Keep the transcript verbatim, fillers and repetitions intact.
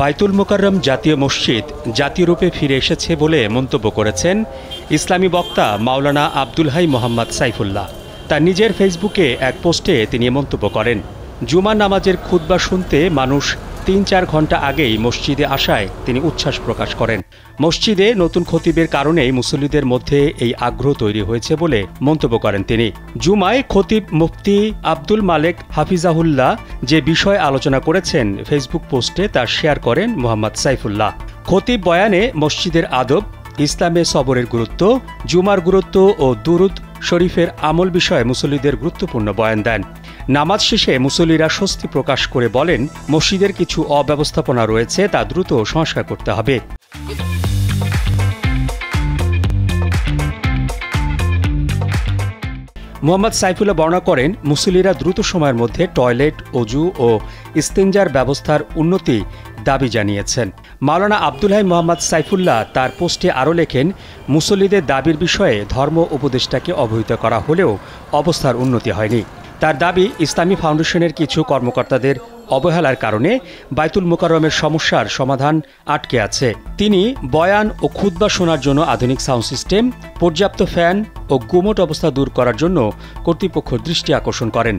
বাইতুল মুকাররম জাতীয় মসজিদ জাতীয় রূপে ফিরে এসেছে বলে মন্তব্য করেছেন ইসলামী বক্তা মাওলানা আব্দুল হাই মোহাম্মদ সাইফুল্লাহ। তার নিজের ফেসবুকে এক পোস্টে তিনি মন্তব্য করেন, জুমা নামাজের খুতবা শুনতে মানুষ তিন চার ঘন্টা আগেই মসজিদে আসায় তিনি উচ্ছ্বাস প্রকাশ করেন। মসজিদে নতুন খতিবের কারণেই মুসল্লিদের মধ্যে এই আগ্রহ তৈরি হয়েছে বলে মন্তব্য করেন তিনি। জুমায় খতিব মুফতি আব্দুল মালেক হাফিজাহুল্লাহ যে বিষয় আলোচনা করেছেন ফেসবুক পোস্টে তা শেয়ার করেন মোহাম্মদ সাইফুল্লাহ। খতিব বয়ানে মসজিদের আদব, ইসলামে সবরের গুরুত্ব, জুমার গুরুত্ব ও দুরুদ শরীফের আমল বিষয়ে মুসল্লিদের গুরুত্বপূর্ণ বয়ান দেন। নামাজ শেষে মুসল্লিরা স্বস্তি প্রকাশ করে বলেন, মসজিদের কিছু অব্যবস্থাপনা রয়েছে, তা দ্রুত সংস্কার করতে হবে। মোহাম্মদ সাইফুল্লাহ বর্ণনা করেন, মুসল্লিরা দ্রুত সময়ের মধ্যে টয়লেট, অজু ও ইস্তেঞ্জার ব্যবস্থার উন্নতি দাবি জানিয়েছেন। মাওলানা আব্দুল হাই মোহাম্মদ সাইফুল্লাহ তার পোস্টে আরও লেখেন, মুসল্লিদের দাবির বিষয়ে ধর্ম উপদেষ্টাকে অবহিত করা হলেও অবস্থার উন্নতি হয়নি। তার দাবি, ইসলামী ফাউন্ডেশনের কিছু কর্মকর্তাদের অবহেলার কারণে বাইতুল মুকাররমের সমস্যার সমাধান আটকে আছে। তিনি বয়ান ও খুতবা শোনার জন্য আধুনিক সাউন্ড সিস্টেম, পর্যাপ্ত ফ্যান ও গুমোট অবস্থা দূর করার জন্য কর্তৃপক্ষ দৃষ্টি আকর্ষণ করেন।